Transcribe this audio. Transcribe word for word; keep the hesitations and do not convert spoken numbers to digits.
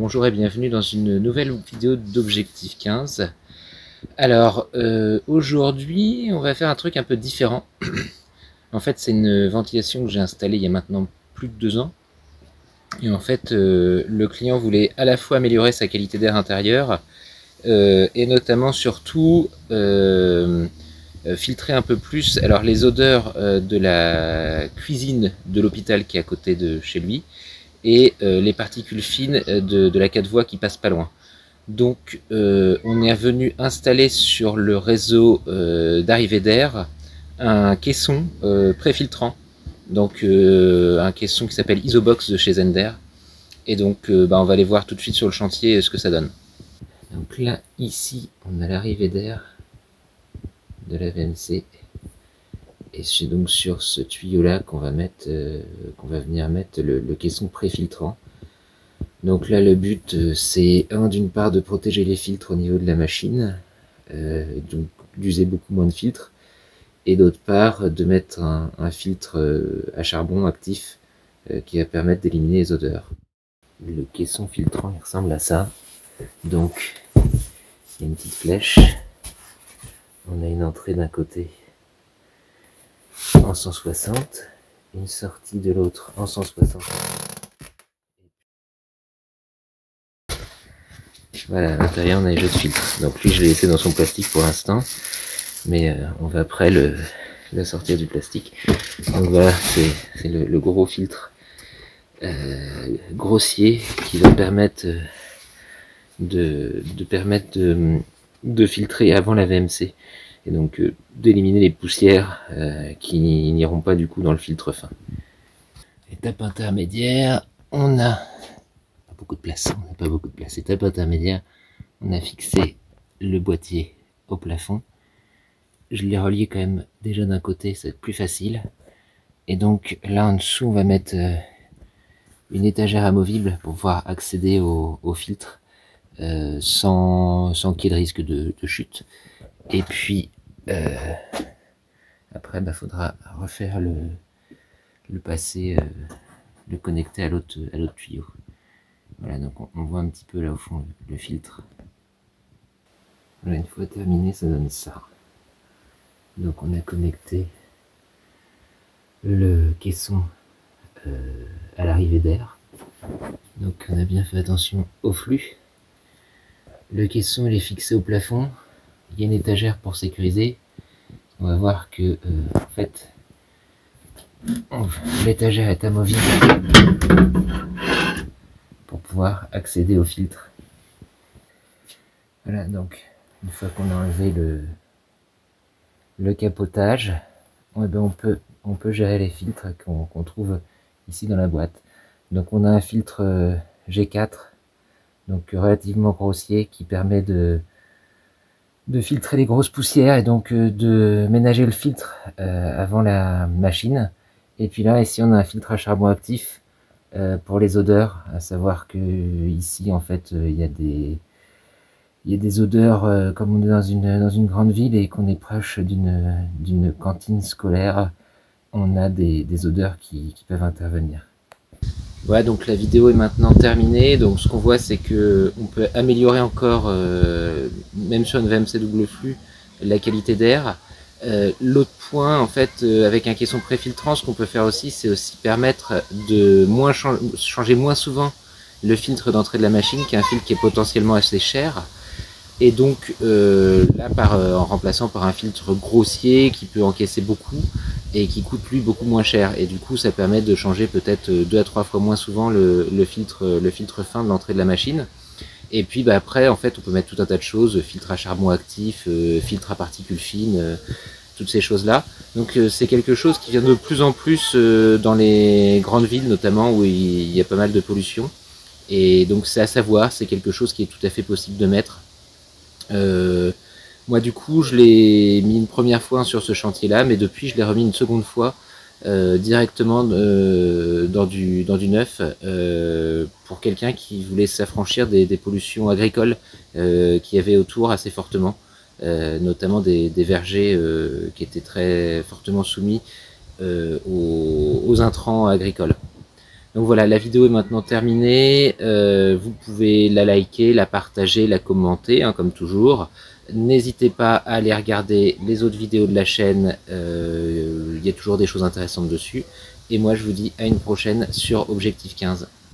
Bonjour et bienvenue dans une nouvelle vidéo d'Objectif quinze. Alors euh, aujourd'hui on va faire un truc un peu différent. En fait c'est une ventilation que j'ai installée il y a maintenant plus de deux ans. Et en fait euh, le client voulait à la fois améliorer sa qualité d'air intérieur euh, et notamment surtout euh, filtrer un peu plus alors les odeurs euh, de la cuisine de l'hôpital qui est à côté de chez lui et euh, les particules fines de, de la quatre voies qui passe pas loin. Donc euh, on est venu installer sur le réseau euh, d'arrivée d'air un caisson euh, préfiltrant, donc euh, un caisson qui s'appelle Isobox de chez Zehnder. Et donc euh, bah, on va aller voir tout de suite sur le chantier ce que ça donne. Donc là ici on a l'arrivée d'air de la V M C et c'est donc sur ce tuyau là qu'on va mettre euh, qu'on va venir mettre le, le caisson préfiltrant. Donc là le but euh, c'est un d'une part de protéger les filtres au niveau de la machine, euh, donc d'user beaucoup moins de filtres, et d'autre part de mettre un, un filtre euh, à charbon actif euh, qui va permettre d'éliminer les odeurs. Le caisson filtrant il ressemble à ça, donc il y a une petite flèche. On a une entrée d'un côté en cent soixante, une sortie de l'autre en cent soixante. Voilà, à l'intérieur on a les jeux de filtre. Donc lui je l'ai laissé dans son plastique pour l'instant, mais euh, on va après le, le sortir du plastique. Donc voilà, c'est le, le gros filtre euh, grossier qui va permettre de, de permettre de... de filtrer avant la V M C et donc euh, d'éliminer les poussières euh, qui n'iront pas du coup dans le filtre fin. Étape intermédiaire, on a pas beaucoup de place, on n'a pas beaucoup de place. Étape intermédiaire, on a fixé le boîtier au plafond. Je l'ai relié quand même déjà d'un côté, c'est plus facile. Et donc là en dessous, on va mettre euh, une étagère amovible pour pouvoir accéder au, au filtre. Euh, sans, sans qu'il y ait de risque de, de chute. Et puis euh, après il bah, faudra refaire le, le passer, euh, le connecter à l'autre à l'autre tuyau. Voilà, donc on, on voit un petit peu là au fond le, le filtre. Voilà, une fois terminé ça donne ça. Donc on a connecté le caisson euh, à l'arrivée d'air, donc on a bien fait attention au flux. Le caisson il est fixé au plafond, il y a une étagère pour sécuriser. On va voir que euh, en fait l'étagère est amovible pour pouvoir accéder au filtre. Voilà, donc une fois qu'on a enlevé le, le capotage, eh bien, on, peut, on peut gérer les filtres qu'on qu'on trouve ici dans la boîte. Donc on a un filtre G quatre, donc relativement grossier, qui permet de, de filtrer les grosses poussières et donc de ménager le filtre euh, avant la machine. Et puis là, ici on a un filtre à charbon actif euh, pour les odeurs, à savoir que ici en fait il y a des, il y a des odeurs euh, comme on est dans une, dans une grande ville et qu'on est proche d'une d'une cantine scolaire, on a des, des odeurs qui, qui peuvent intervenir. Voilà, donc la vidéo est maintenant terminée. Donc ce qu'on voit c'est que on peut améliorer encore, euh, même sur une V M C double flux, la qualité d'air. Euh, L'autre point en fait, euh, avec un caisson préfiltrant, ce qu'on peut faire aussi, c'est aussi permettre de moins ch changer moins souvent le filtre d'entrée de la machine, qui est un filtre qui est potentiellement assez cher. Et donc euh, là, par, euh, en remplaçant par un filtre grossier qui peut encaisser beaucoup et qui coûte lui beaucoup moins cher, et du coup ça permet de changer peut-être deux à trois fois moins souvent le, le filtre le filtre fin de l'entrée de la machine. Et puis bah, après en fait on peut mettre tout un tas de choses, filtre à charbon actif, euh, filtre à particules fines, euh, toutes ces choses là. Donc euh, c'est quelque chose qui vient de plus en plus euh, dans les grandes villes notamment, où il y a pas mal de pollution, et donc c'est à savoir, c'est quelque chose qui est tout à fait possible de mettre. Euh, moi du coup je l'ai mis une première fois sur ce chantier là, mais depuis je l'ai remis une seconde fois euh, directement euh, dans, du, dans du neuf euh, pour quelqu'un qui voulait s'affranchir des, des pollutions agricoles euh, qu'il y avait autour assez fortement, euh, notamment des, des vergers euh, qui étaient très fortement soumis euh, aux, aux intrants agricoles. Donc voilà, la vidéo est maintenant terminée, euh, vous pouvez la liker, la partager, la commenter, hein, comme toujours. N'hésitez pas à aller regarder les autres vidéos de la chaîne, euh, il y a toujours des choses intéressantes dessus. Et moi je vous dis à une prochaine sur Objectif quinze.